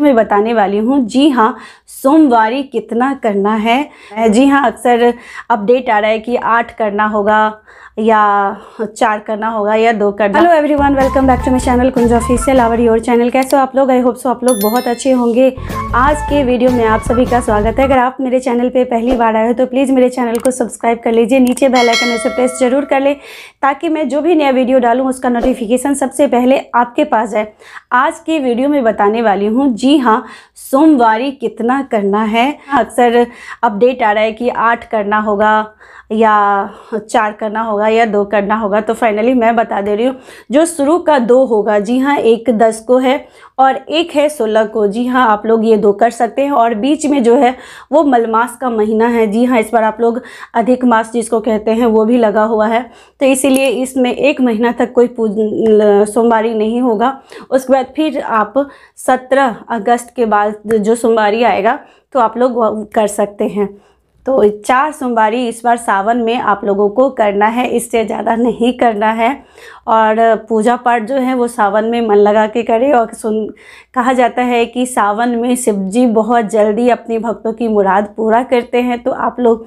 मैं बताने वाली हूँ। जी हाँ, सोमवारी कितना करना है। जी हाँ, अक्सर अपडेट आ रहा है कि 8 करना होगा या 4 करना होगा या 2 करना। Hello everyone, welcome back to my channel Kunj official our your channel. कैसे हो आप लोग? आई होप सो आप लोग बहुत अच्छे होंगे। आज के वीडियो में आप सभी का स्वागत है। अगर आप मेरे चैनल पे पहली बार आए हो तो प्लीज़ मेरे चैनल को सब्सक्राइब कर लीजिए, नीचे बेल आइकन है उसे प्रेस जरूर कर ले ताकि मैं जो भी नया वीडियो डालूँ उसका नोटिफिकेशन सबसे पहले आपके पास जाए। आज के वीडियो में बताने वाली हूँ जी हाँ, सोमवारी कितना करना है। अक्सर अपडेट आ रहा है कि 8 करना होगा या 4 करना होगा या 2 करना होगा। तो फाइनली मैं बता दे रही हूँ, जो शुरू का 2 होगा, जी हाँ, एक 10 को है और एक है 16 को। जी हाँ, आप लोग ये 2 कर सकते हैं। और बीच में जो है वो मलमास का महीना है। जी हाँ, इस बार आप लोग अधिक मास जिसको कहते हैं वो भी लगा हुआ है, तो इसीलिए इसमें 1 महीना तक कोई सोमवारी नहीं होगा। उसके बाद फिर आप 17 अगस्त के बाद जो सोमवारी आएगा तो आप लोग कर सकते हैं। तो 4 सोमवारी इस बार सावन में आप लोगों को करना है, इससे ज़्यादा नहीं करना है। और पूजा पाठ जो है वो सावन में मन लगा के करें। और कहा जाता है कि सावन में शिव जी बहुत जल्दी अपने भक्तों की मुराद पूरा करते हैं। तो आप लोग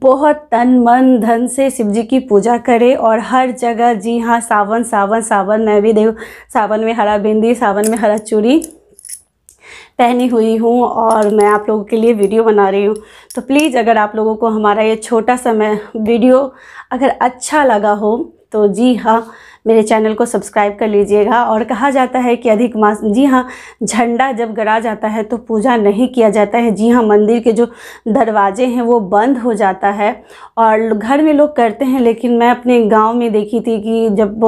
बहुत तन मन धन से शिव जी की पूजा करें। और हर जगह, जी हाँ, सावन सावन सावन मैं भी देव, सावन में हरा बिंदी, सावन में हरा चूड़ी पहनी हुई हूँ और मैं आप लोगों के लिए वीडियो बना रही हूँ। तो प्लीज़, अगर आप लोगों को हमारा ये छोटा सा वीडियो अगर अच्छा लगा हो तो जी हाँ, मेरे चैनल को सब्सक्राइब कर लीजिएगा। और कहा जाता है कि अधिक मास, जी हाँ, झंडा जब गड़ा जाता है तो पूजा नहीं किया जाता है। जी हाँ, मंदिर के जो दरवाजे हैं वो बंद हो जाता है। और घर में लोग करते हैं, लेकिन मैं अपने गांव में देखी थी कि जब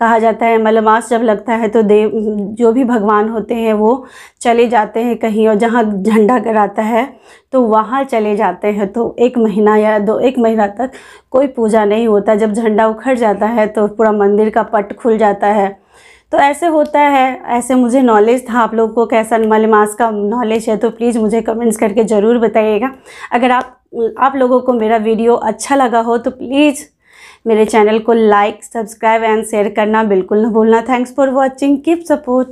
कहा जाता है मलमास जब लगता है तो देव जो भी भगवान होते हैं वो चले जाते हैं कहीं, और जहाँ झंडा गड़ाता है तो वहाँ चले जाते हैं। तो 1 महीना या 1 महीना तक कोई पूजा नहीं होता। जब झंडा उखड़ जाता है तो पूरा मंदिर का पट खुल जाता है। तो ऐसे होता है, ऐसे मुझे नॉलेज था। आप लोगों को कैसा मलमास का नॉलेज है तो प्लीज़ मुझे कमेंट्स करके ज़रूर बताइएगा। अगर आप लोगों को मेरा वीडियो अच्छा लगा हो तो प्लीज़ मेरे चैनल को लाइक, सब्सक्राइब एंड शेयर करना बिल्कुल ना भूलना। Thanks for watching, keep support.